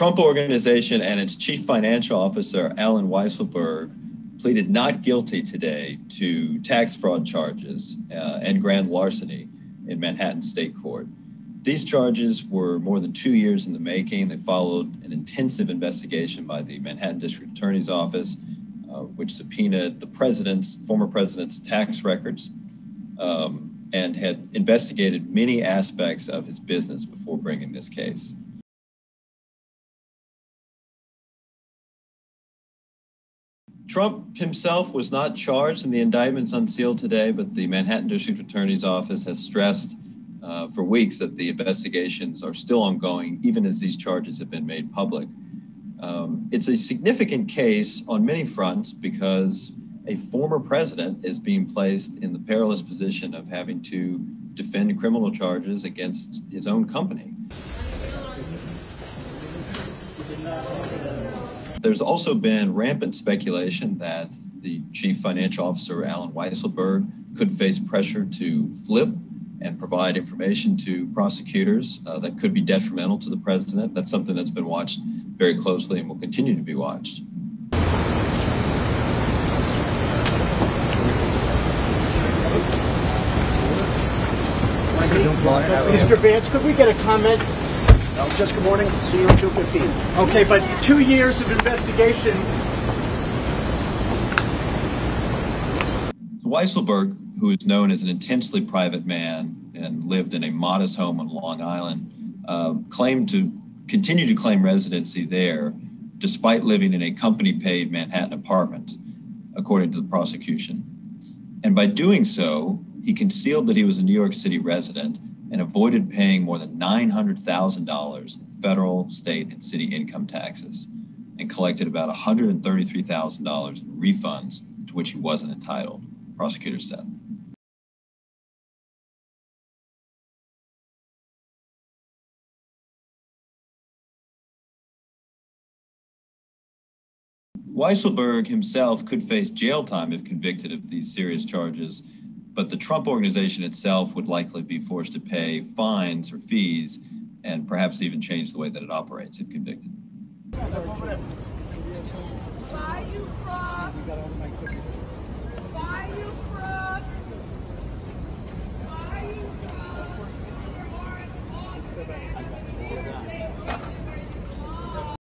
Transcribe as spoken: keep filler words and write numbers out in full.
Trump Organization and its chief financial officer, Allen Weisselberg, pleaded not guilty today to tax fraud charges uh, and grand larceny in Manhattan State Court. These charges were more than two years in the making. They followed an intensive investigation by the Manhattan District Attorney's Office, uh, which subpoenaed the president's, former president's tax records um, and had investigated many aspects of his business before bringing this case. Trump himself was not charged in the indictments unsealed today, but the Manhattan District Attorney's Office has stressed uh, for weeks that the investigations are still ongoing, even as these charges have been made public. Um, it's a significant case on many fronts because a former president is being placed in the perilous position of having to defend criminal charges against his own company. There's also been rampant speculation that the chief financial officer, Allen Weisselberg, could face pressure to flip and provide information to prosecutors uh, that could be detrimental to the president. That's something that's been watched very closely and will continue to be watched. Mister Vance, could we get a comment? Just good morning. See you at two fifteen. Okay, but two years of investigation. Weisselberg, who is known as an intensely private man and lived in a modest home on Long Island, uh, claimed to continue to claim residency there despite living in a company-paid Manhattan apartment, according to the prosecution. And by doing so, he concealed that he was a New York City resident and avoided paying more than nine hundred thousand dollars in federal, state, and city income taxes, and collected about one hundred thirty-three thousand dollars in refunds to which he wasn't entitled, prosecutors said. Weisselberg himself could face jail time if convicted of these serious charges, but the Trump Organization itself would likely be forced to pay fines or fees and perhaps even change the way that it operates if convicted. Buy you frog. Buy you frog. Buy you frog.